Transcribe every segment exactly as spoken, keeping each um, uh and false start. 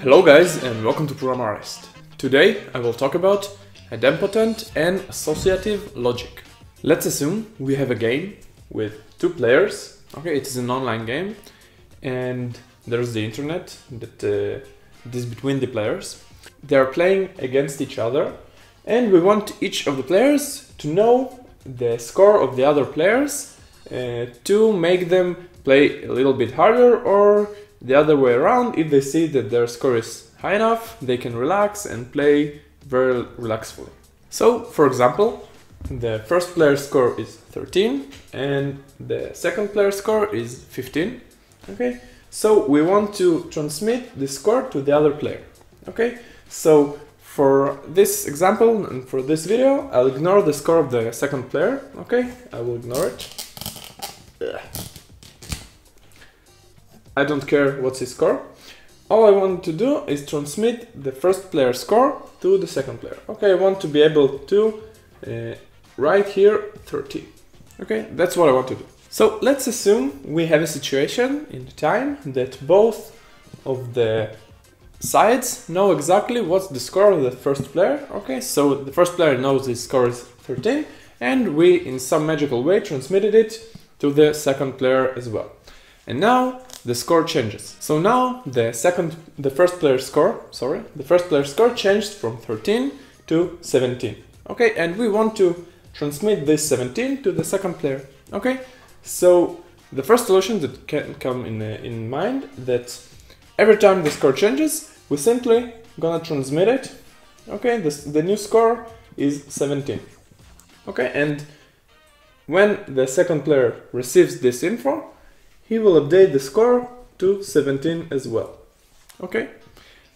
Hello guys and welcome to ProgramArtist. Today I will talk about idempotent and associative logic. Let's assume we have a game with two players. Okay, it is an online game and there's the internet that uh, is between the players. They are playing against each other and we want each of the players to know the score of the other players uh, to make them play a little bit harder, or the other way around, if they see that their score is high enough, they can relax and play very relaxfully. So, for example, the first player's score is thirteen and the second player's score is fifteen. Okay, so we want to transmit the score to the other player. Okay, so for this example and for this video, I'll ignore the score of the second player. Okay, I will ignore it. Ugh. I don't care what's his score. All I want to do is transmit the first player's score to the second player. Okay, I want to be able to uh, write here thirty. Okay, that's what I want to do. So let's assume we have a situation in the time that both of the sides know exactly what's the score of the first player. Okay, so the first player knows his score is thirteen and we in some magical way transmitted it to the second player as well. And now the score changes. So now the second, the first player's score, sorry, the first player's score changed from thirteen to seventeen. Okay, and we want to transmit this seventeen to the second player. Okay, so the first solution that can come in uh, in mind, that every time the score changes, we simply gonna transmit it. Okay, this, the new score is seventeen. Okay, and when the second player receives this info, he will update the score to seventeen as well. Okay,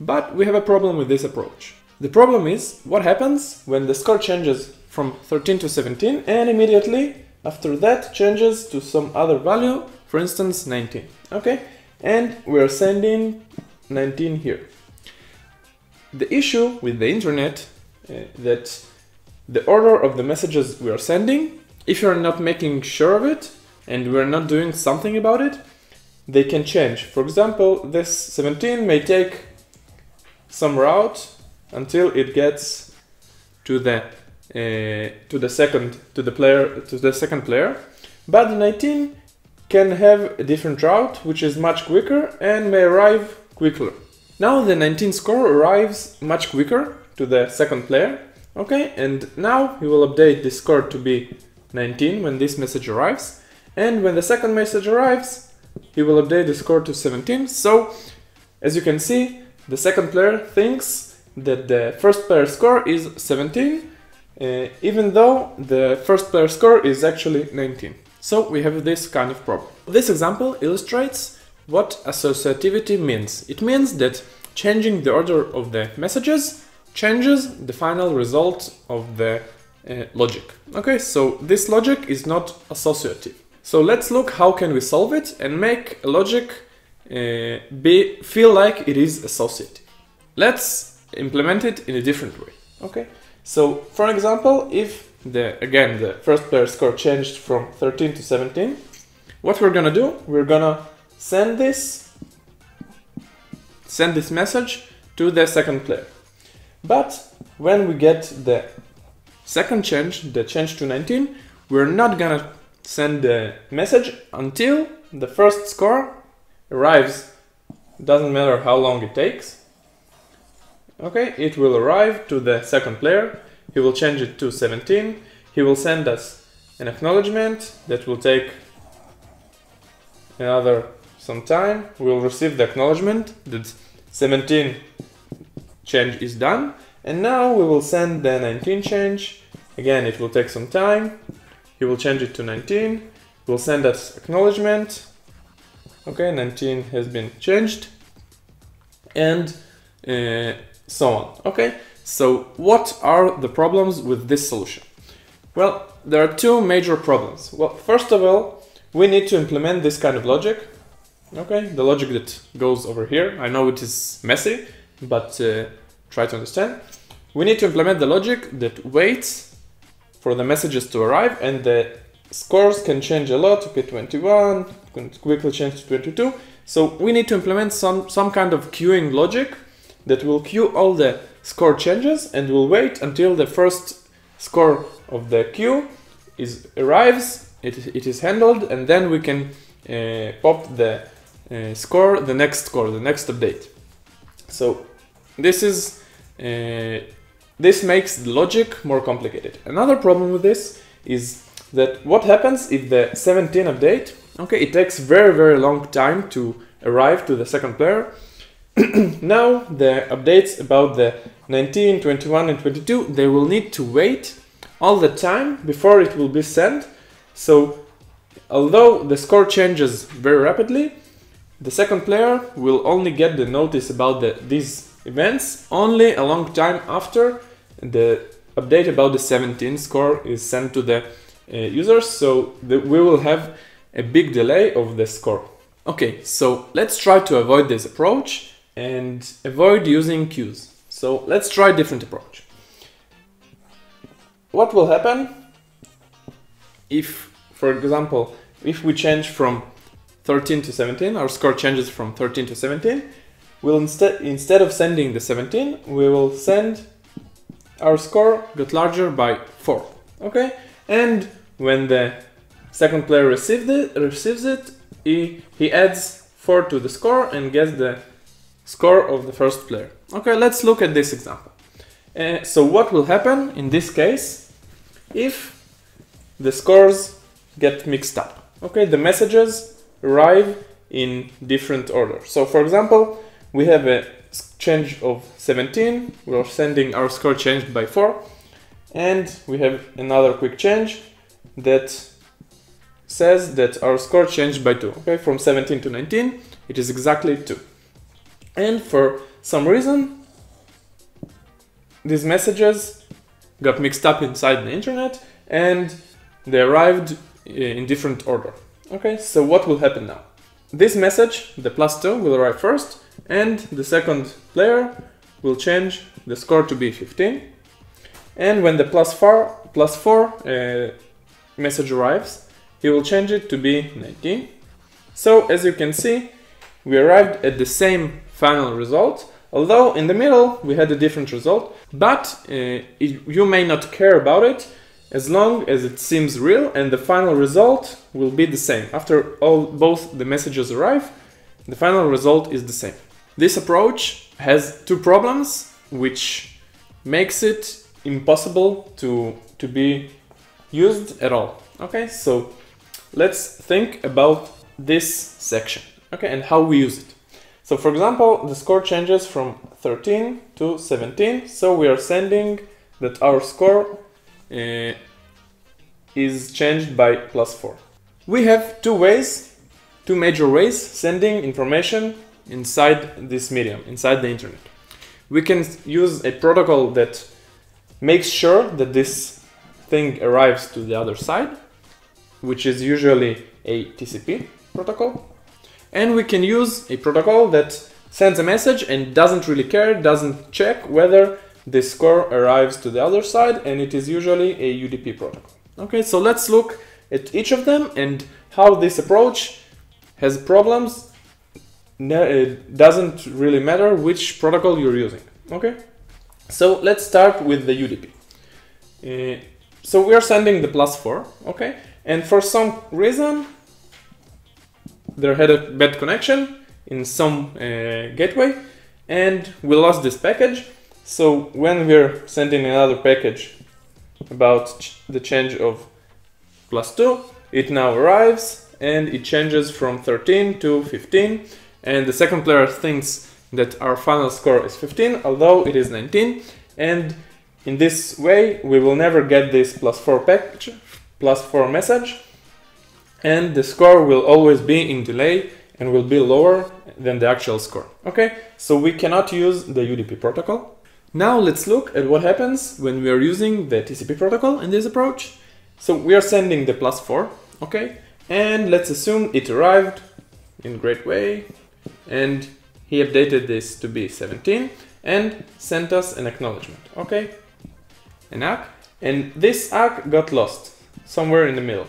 but we have a problem with this approach. The problem is what happens when the score changes from thirteen to seventeen and immediately after that changes to some other value, for instance nineteen. Okay, and we are sending nineteen here. The issue with the internet uh, that the order of the messages we are sending, if you are not making sure of it, and we're not doing something about it, they can change. For example, this seventeen may take some route until it gets to the uh, to the second to the player to the second player, but the nineteen can have a different route which is much quicker and may arrive quicker. Now the nineteen score arrives much quicker to the second player. Okay, and now he will update the score to be nineteen when this message arrives. And when the second message arrives, he will update the score to seventeen. So, as you can see, the second player thinks that the first player's score is seventeen, uh, even though the first player's score is actually nineteen. So, we have this kind of problem. This example illustrates what associativity means. It means that changing the order of the messages changes the final result of the uh, logic. Okay, so this logic is not associative. So let's look how can we solve it and make a logic uh, be, feel like it is associative. Let's implement it in a different way. Okay. So for example, if the again the first player's score changed from thirteen to seventeen, what we're gonna do? We're gonna send this send this message to the second player. But when we get the second change, the change to nineteen, we're not gonna send the message until the first score arrives. Doesn't matter how long it takes. Okay, it will arrive to the second player. He will change it to seventeen. He will send us an acknowledgement that will take another some time. We'll receive the acknowledgement that seventeen change is done. And now we will send the nineteen change. Again, it will take some time. He will change it to nineteen, will send us acknowledgement. Okay, nineteen has been changed, and uh, so on. Okay, so what are the problems with this solution? Well, there are two major problems. Well, first of all, we need to implement this kind of logic. Okay, the logic that goes over here. I know it is messy, but uh, try to understand. We need to implement the logic that waits for the messages to arrive, and the scores can change a lot. Okay, twenty-one can quickly change to twenty-two. So we need to implement some some kind of queuing logic that will queue all the score changes and will wait until the first score of the queue is arrives, it, it is handled, and then we can uh, pop the uh, score, the next score, the next update. So this is uh, this makes the logic more complicated. Another problem with this is that what happens if the seventeenth update, okay, it takes very very long time to arrive to the second player. Now the updates about the nineteen, twenty-one and twenty-two, they will need to wait all the time before it will be sent. So although the score changes very rapidly, the second player will only get the notice about the, these events only a long time after the update about the seventeenth score is sent to the uh, users, so the, we will have a big delay of the score. Okay, so let's try to avoid this approach and avoid using queues. So let's try a different approach. What will happen if, for example, if we change from thirteen to seventeen, our score changes from thirteen to seventeen, we'll instead instead of sending the seventeen, we will send our score got larger by four, okay? And when the second player receives it, receives it He, he adds four to the score and gets the score of the first player. Okay, let's look at this example. Uh, so what will happen in this case if the scores get mixed up? Okay, the messages arrive in different order. So for example, we have a change of seventeen, we are sending our score changed by four, and we have another quick change that says that our score changed by two, okay, from seventeen to nineteen, it is exactly two. And for some reason, these messages got mixed up inside the internet and they arrived in different order. Okay, so what will happen now? This message, the plus two, will arrive first, and the second player will change the score to be fifteen. And when the plus four, plus four uh, message arrives, he will change it to be nineteen. So as you can see, we arrived at the same final result, although in the middle we had a different result, but uh, it, you may not care about it as long as it seems real and the final result will be the same. After all, both the messages arrive, the final result is the same. This approach has two problems which makes it impossible to, to be used at all. Okay, so let's think about this section, okay, and how we use it. So for example, the score changes from thirteen to seventeen, so we are sending that our score uh, is changed by plus four. We have two ways, two major ways, sending information inside this medium, inside the internet. We can use a protocol that makes sure that this thing arrives to the other side, which is usually a T C P protocol. And we can use a protocol that sends a message and doesn't really care, doesn't check whether the score arrives to the other side, and it is usually a U D P protocol. Okay, so let's look at each of them and how this approach has problems. No, it doesn't really matter which protocol you're using. Okay, so let's start with the U D P. Uh, so we are sending the plus four, okay? And for some reason, there had a bad connection in some uh, gateway, and we lost this package. So when we're sending another package about ch the change of plus two, it now arrives and it changes from thirteen to fifteen. And the second player thinks that our final score is fifteen, although it is nineteen. And in this way, we will never get this plus four package, plus four message, and the score will always be in delay and will be lower than the actual score. Okay, so we cannot use the U D P protocol. Now let's look at what happens when we are using the T C P protocol in this approach. So we are sending the plus four, okay, and let's assume it arrived in great way, and he updated this to be seventeen and sent us an acknowledgement, okay, an A C K, and this A C K got lost somewhere in the middle.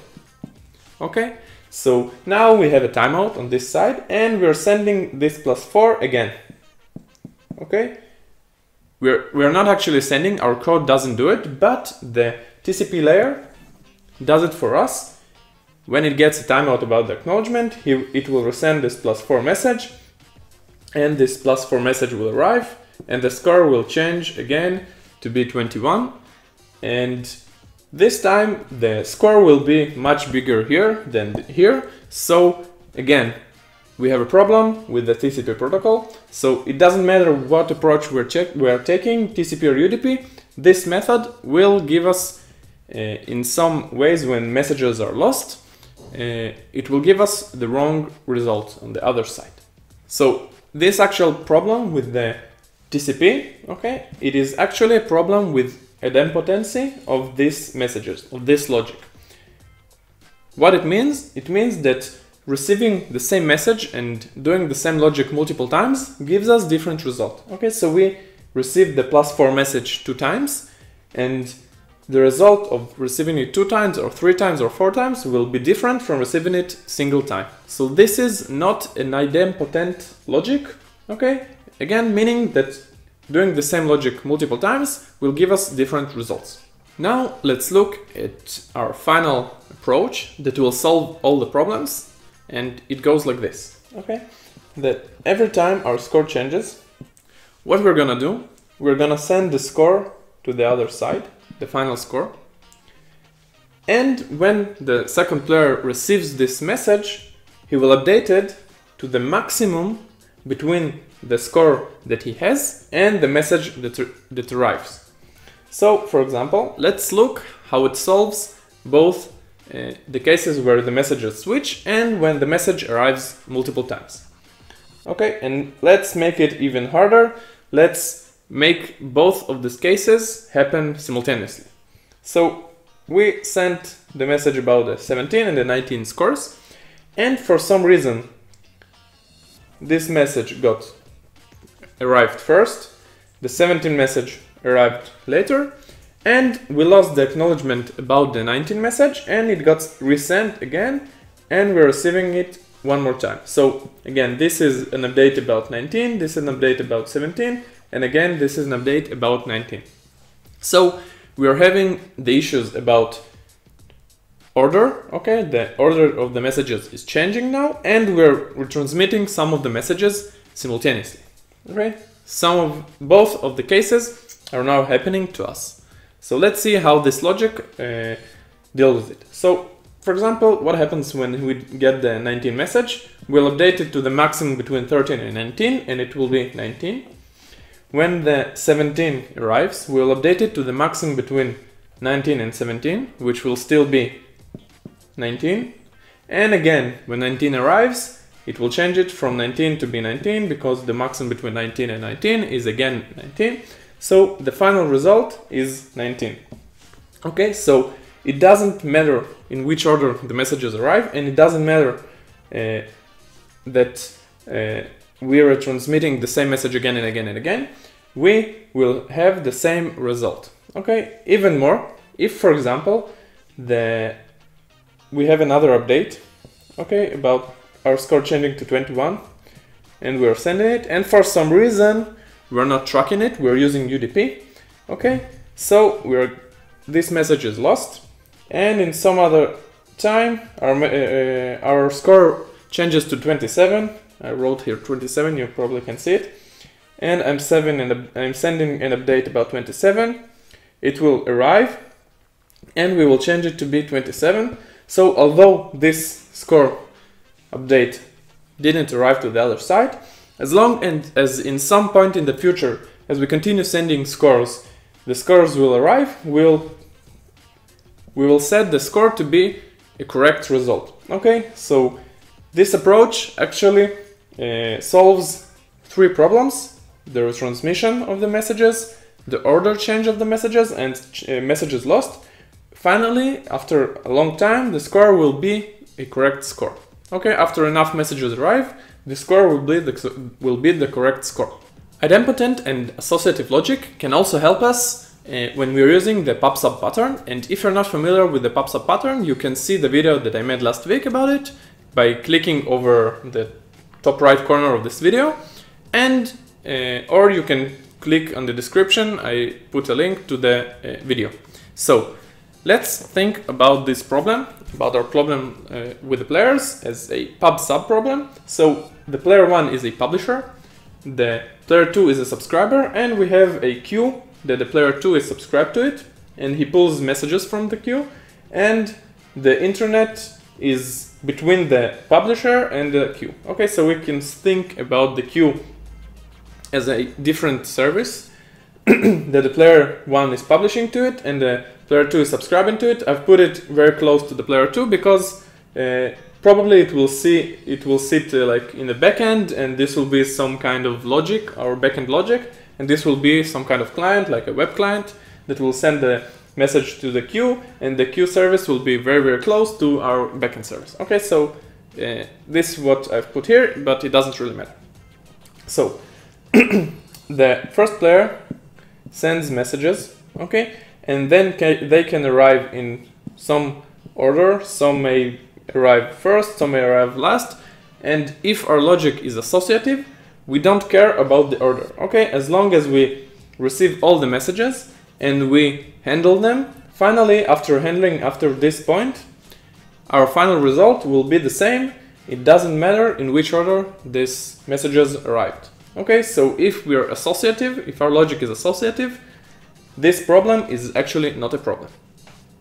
Okay, so now we have a timeout on this side and we're sending this plus four again. Okay, we're, we're not actually sending, our code doesn't do it, but the T C P layer does it for us. When it gets a timeout about the acknowledgement, he, it will resend this plus four message, and this plus four message will arrive, and the score will change again to be twenty-one, and this time the score will be much bigger here than here. So again, we have a problem with the T C P protocol, so it doesn't matter what approach we're, check we're taking, T C P or U D P, this method will give us, uh, in some ways when messages are lost, uh, it will give us the wrong result on the other side. So this actual problem with the T C P, okay, it is actually a problem with idempotency of these messages, of this logic. What it means? It means that receiving the same message and doing the same logic multiple times gives us different result. Okay, so we received the plus four message two times, and the result of receiving it two times or three times or four times will be different from receiving it single time. So this is not an idempotent logic, okay? Again, meaning that doing the same logic multiple times will give us different results. Now let's look at our final approach that will solve all the problems. And it goes like this, okay? That every time our score changes, what we're gonna do, we're gonna send the score to the other side, the final score. And when the second player receives this message, he will update it to the maximum between the score that he has and the message that, that arrives. So, for example, let's look how it solves both Uh, the cases where the messages switch and when the message arrives multiple times. Okay, and let's make it even harder. Let's make both of these cases happen simultaneously. So we sent the message about the seventeen and the nineteen scores, and for some reason this message got arrived first, the seventeen message arrived later, and we lost the acknowledgement about the nineteen message, and it got resent again, and we're receiving it one more time. So again, this is an update about nineteen, this is an update about seventeen, and again this is an update about nineteen. So we are having the issues about order, okay, the order of the messages is changing now, and we're retransmitting some of the messages simultaneously. Okay, some of both of the cases are now happening to us. So let's see how this logic uh, deals with it. So, for example, what happens when we get the nineteen message? We'll update it to the maximum between thirteen and nineteen, and it will be nineteen. When the seventeen arrives, we'll update it to the maximum between nineteen and seventeen, which will still be nineteen. And again, when nineteen arrives, it will change it from nineteen to be nineteen, because the maximum between nineteen and nineteen is again nineteen. So the final result is nineteen. Okay, so it doesn't matter in which order the messages arrive, and it doesn't matter uh, that uh, we are transmitting the same message again and again and again. We will have the same result. Okay, even more, if for example the we have another update, okay, about our score changing to twenty-one, and we are sending it, and for some reason we're not tracking it, we're using U D P, okay? So we're, this message is lost, and in some other time our, uh, our score changes to twenty-seven, I wrote here twenty-seven, you probably can see it, and I'm, seven and I'm sending an update about twenty-seven, it will arrive, and we will change it to be twenty-seven, so although this score update didn't arrive to the other side, as long and as in some point in the future, as we continue sending scores, the scores will arrive, we'll, we will set the score to be a correct result. Okay, so this approach actually uh, solves three problems: the retransmission of the messages, the order change of the messages, and ch uh, messages lost. Finally, after a long time, the score will be a correct score. Okay, after enough messages arrive, the score will be the, will be the correct score. Idempotent and associative logic can also help us uh, when we're using the Pub/Sub pattern, and if you're not familiar with the Pub/Sub pattern, you can see the video that I made last week about it by clicking over the top right corner of this video, and uh, or you can click on the description. I put a link to the uh, video. So let's think about this problem, about our problem uh, with the players as a pub/sub problem. So the player one is a publisher, the player two is a subscriber, and we have a queue that the player two is subscribed to it, and he pulls messages from the queue, and the internet is between the publisher and the queue. Okay, so we can think about the queue as a different service that the player one is publishing to it and the player two is subscribing to it. I've put it very close to the player two because uh, probably it will see it will sit uh, like in the backend, and this will be some kind of logic, our backend logic, and this will be some kind of client, like a web client, that will send the message to the queue, and the queue service will be very very close to our backend service. Okay, so uh, this is what I've put here, but it doesn't really matter. So the first player sends messages, okay, and then ca they can arrive in some order. Some may arrive first, some may arrive last, and if our logic is associative, we don't care about the order, okay? As long as we receive all the messages and we handle them, finally, after handling after this point, our final result will be the same. It doesn't matter in which order these messages arrived. Okay, so if we are associative, if our logic is associative, this problem is actually not a problem.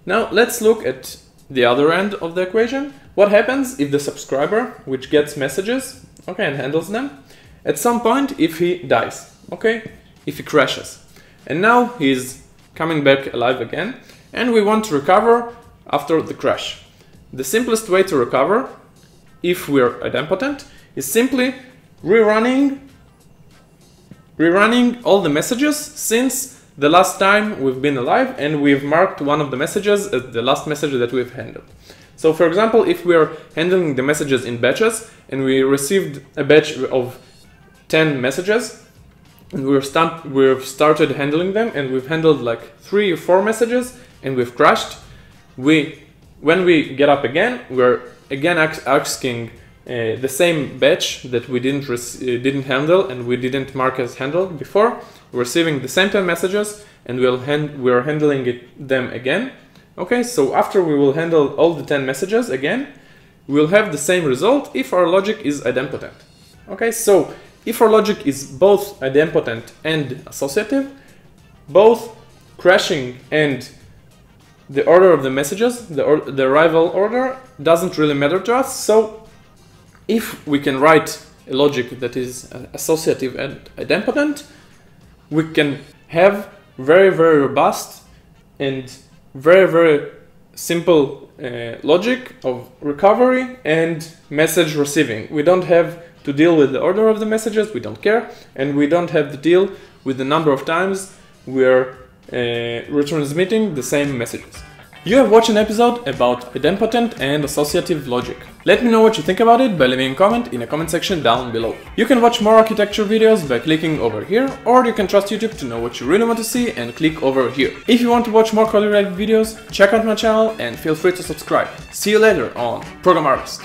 Now let's look at the other end of the equation. What happens if the subscriber, which gets messages, okay, and handles them, at some point, if he dies, okay, if he crashes, and now he's coming back alive again, and we want to recover after the crash. The simplest way to recover, if we're idempotent, is simply rerunning Rerunning all the messages since the last time we've been alive, and we've marked one of the messages as the last message that we've handled. So for example, if we're handling the messages in batches and we received a batch of ten messages, and we're st- we've started handling them, and we've handled like three or four messages, and we've crashed, we, when we get up again, we're again asking Uh, the same batch that we didn't uh, didn't handle and we didn't mark as handled before. We're receiving the same ten messages, and we'll hand we're handling it, them again. Okay, so after we will handle all the ten messages again, we'll have the same result if our logic is idempotent. Okay, so if our logic is both idempotent and associative, both crashing and the order of the messages, the, or the arrival order, doesn't really matter to us. So if we can write a logic that is associative and idempotent, we can have very, very robust and very, very simple uh, logic of recovery and message receiving. We don't have to deal with the order of the messages, we don't care, and we don't have to deal with the number of times we're uh, retransmitting the same messages. You have watched an episode about idempotent and associative logic. Let me know what you think about it by leaving a comment in the comment section down below. You can watch more architecture videos by clicking over here, or you can trust YouTube to know what you really want to see and click over here. If you want to watch more code-related videos, check out my channel and feel free to subscribe. See you later on ProgramArtist.